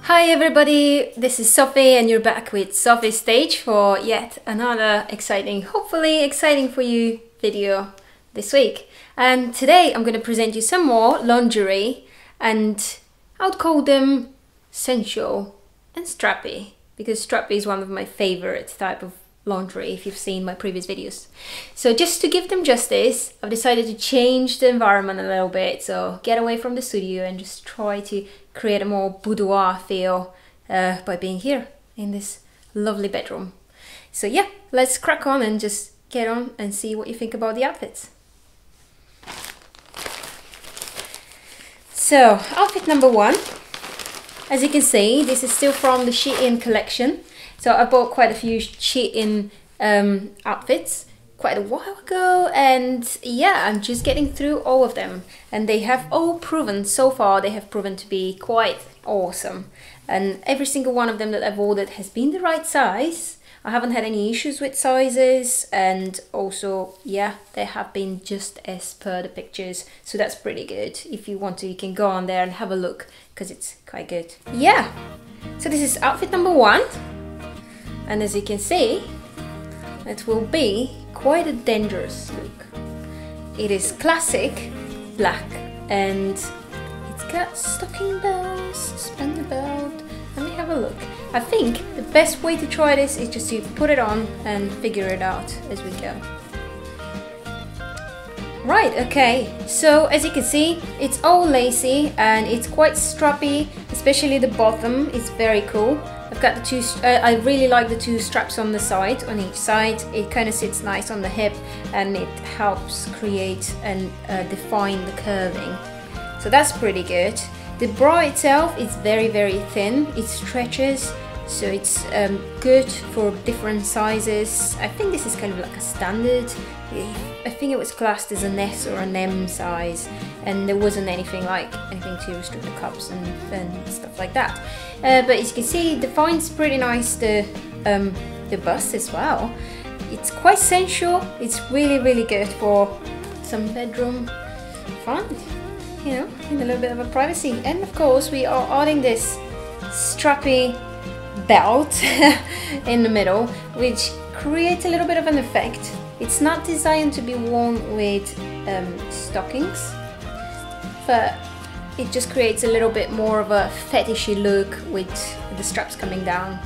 Hi everybody, this is Sophie and you're back with Sophie's Stage for yet another exciting, hopefully exciting for you, video this week. And today I'm going to present you some more lingerie, and I would call them sensual and strappy, because strappy is one of my favorite type of lingerie if you've seen my previous videos. So just to give them justice, I've decided to change the environment a little bit, so get away from the studio and just try to create a more boudoir feel by being here in this lovely bedroom. So yeah, let's crack on and just get on and see what you think about the outfits. So outfit number one, as you can see, this is still from the Shein collection. So I bought quite a few Shein outfits quite a while ago, and yeah, I'm just getting through all of them, and they have all proven, so far they have proven to be quite awesome, and every single one of them that I've ordered has been the right size. I haven't had any issues with sizes, and also yeah, they have been just as per the pictures, so that's pretty good. If you want to, you can go on there and have a look because it's quite good. Yeah, so this is outfit number one, and as you can see, it will be quite a dangerous look. It is classic black, and it's got stocking bells, suspender belt. Let me have a look. I think the best way to try this is just to put it on and figure it out as we go. Right, okay, so as you can see, it's all lacy and it's quite strappy, especially the bottom. It's very cool. I've got the two, I really like the two straps on the side, on each side. It kind of sits nice on the hip and it helps create and define the curving. So that's pretty good. The bra itself is very, very thin. It stretches, so it's good for different sizes. I think this is kind of like a standard. I think it was classed as an S or an M size, and there wasn't anything to restrict the cups and stuff like that. But as you can see, defines pretty nice the bust as well. It's quite sensual. It's really, really good for some bedroom fun, you know, and a little bit of a privacy. And of course, we are adding this strappy belt in the middle, which creates a little bit of an effect. It's not designed to be worn with stockings, but it just creates a little bit more of a fetishy look with the straps coming down.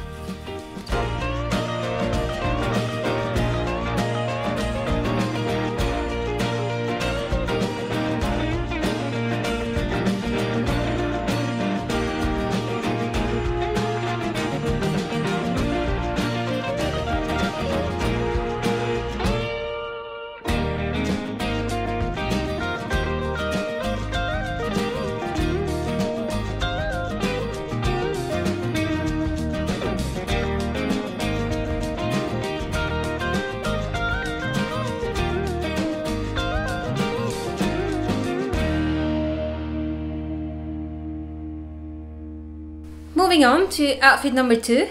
Moving on to outfit number two.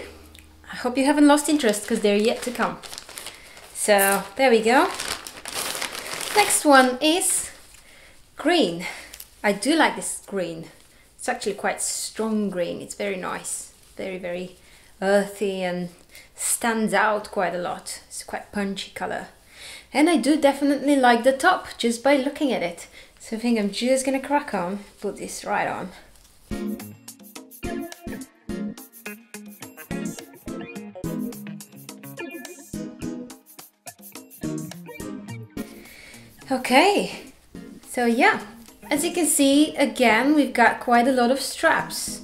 I hope you haven't lost interest because they're yet to come. So there we go. Next one is green. I do like this green. It's actually quite strong green. It's very nice, very, very earthy and stands out quite a lot. It's quite punchy color. And I do definitely like the top just by looking at it. So I think I'm just gonna crack on, put this right on. Okay, so yeah, as you can see, again, we've got quite a lot of straps.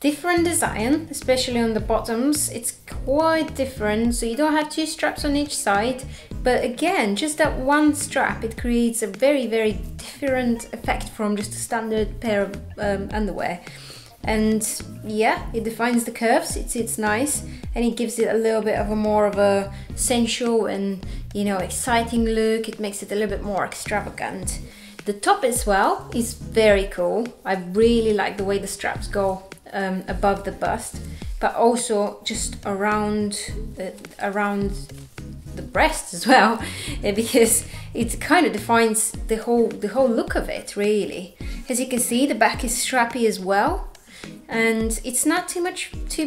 Different design, especially on the bottoms. It's quite different, so you don't have two straps on each side, but again, just that one strap, it creates a very, very different effect from just a standard pair of underwear. And yeah, it defines the curves, it sits nice, and it gives it a little bit of a more of a sensual and, you know, exciting look. It makes it a little bit more extravagant. The top as well is very cool. I really like the way the straps go above the bust, but also just around the breast as well, because it kind of defines the whole look of it, really. As you can see, the back is strappy as well, and it's not too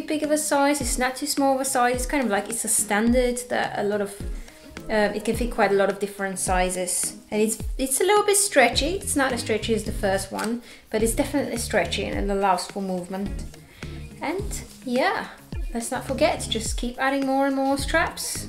big of a size, it's not too small of a size. It's kind of like it's a standard that a lot of it can fit quite a lot of different sizes, and it's a little bit stretchy. It's not as stretchy as the first one, but it's definitely stretchy and it allows for movement. And yeah, let's not forget to just keep adding more and more straps.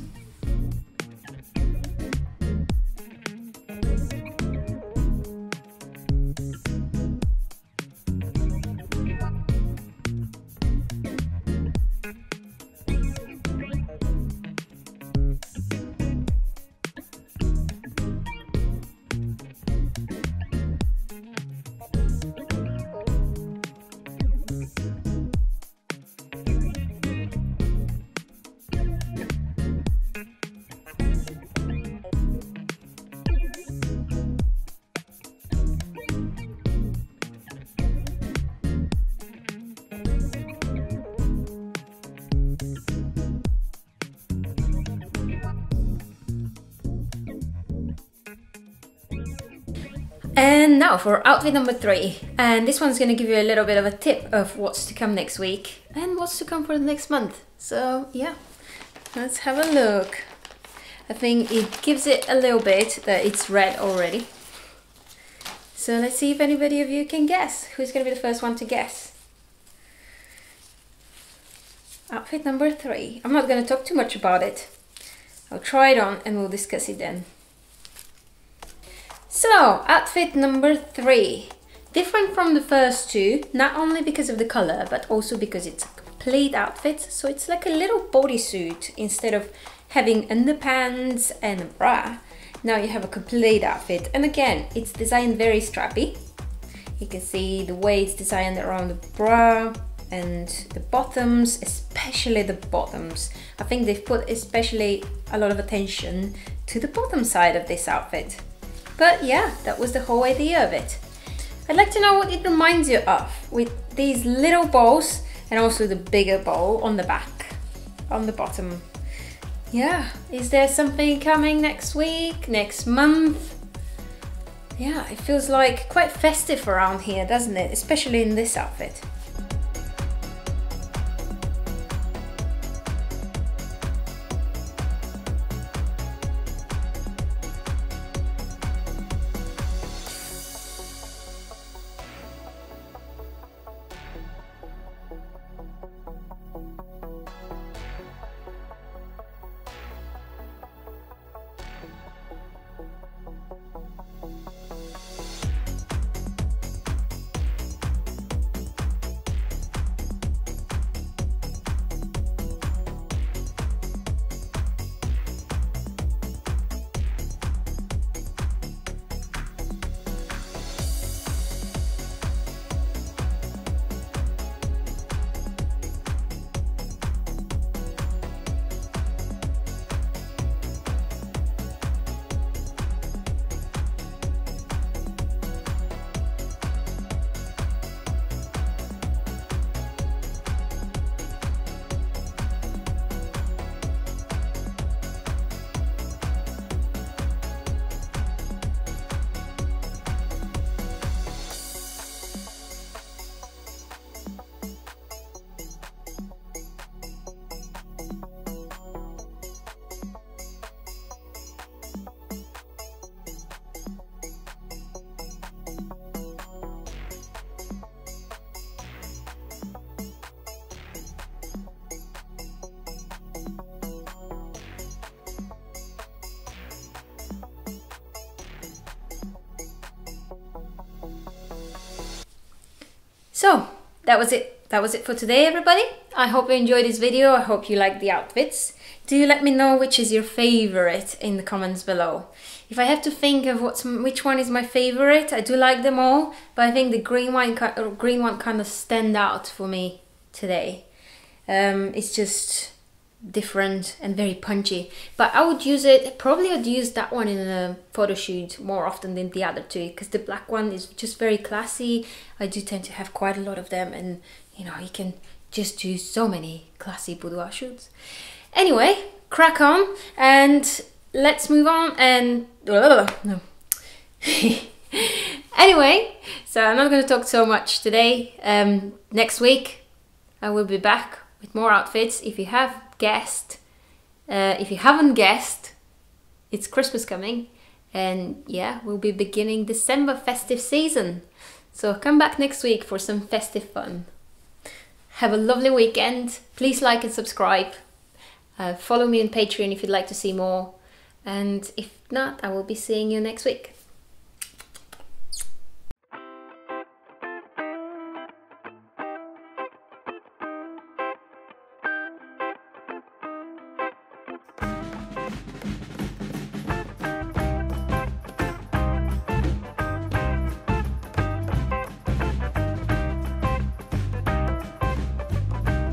And now for outfit number 3, and this one's gonna give you a little bit of a tip of what's to come next week and what's to come for the next month. So yeah, let's have a look. I think it gives it a little bit that it's red already. So let's see if anybody of you can guess. Who's gonna be the first one to guess? Outfit number 3. I'm not gonna talk too much about it. I'll try it on and we'll discuss it then. So, outfit number 3. Different from the first two, not only because of the color, but also because it's a complete outfit. So it's like a little bodysuit. Instead of having underpants and a bra, now you have a complete outfit. And again, it's designed very strappy. You can see the way it's designed around the bra and the bottoms, especially the bottoms. I think they've put especially a lot of attention to the bottom side of this outfit. But yeah, that was the whole idea of it. I'd like to know what it reminds you of, with these little bows and also the bigger bow on the back, on the bottom. Yeah, is there something coming next week, next month? Yeah, it feels like quite festive around here, doesn't it? Especially in this outfit. So, that was it. That was it for today, everybody. I hope you enjoyed this video. I hope you liked the outfits. Do let me know which is your favorite in the comments below. If I have to think of which one is my favorite, I do like them all, but I think the green one kind of stand out for me today. It's just different and very punchy, but I would use it, probably I'd use that one in a photo shoot more often than the other two, because the black one is just very classy. I do tend to have quite a lot of them, and you know, you can just do so many classy boudoir shoots. Anyway, crack on and let's move on and Anyway, so I'm not going to talk so much today. Next week I will be back with more outfits. If you have guessed, if you haven't guessed, it's Christmas coming, and yeah, we'll be beginning December festive season. So come back next week for some festive fun. Have a lovely weekend. Please like and subscribe. Follow me on Patreon if you'd like to see more. And if not, I will be seeing you next week.